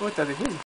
What are they doing?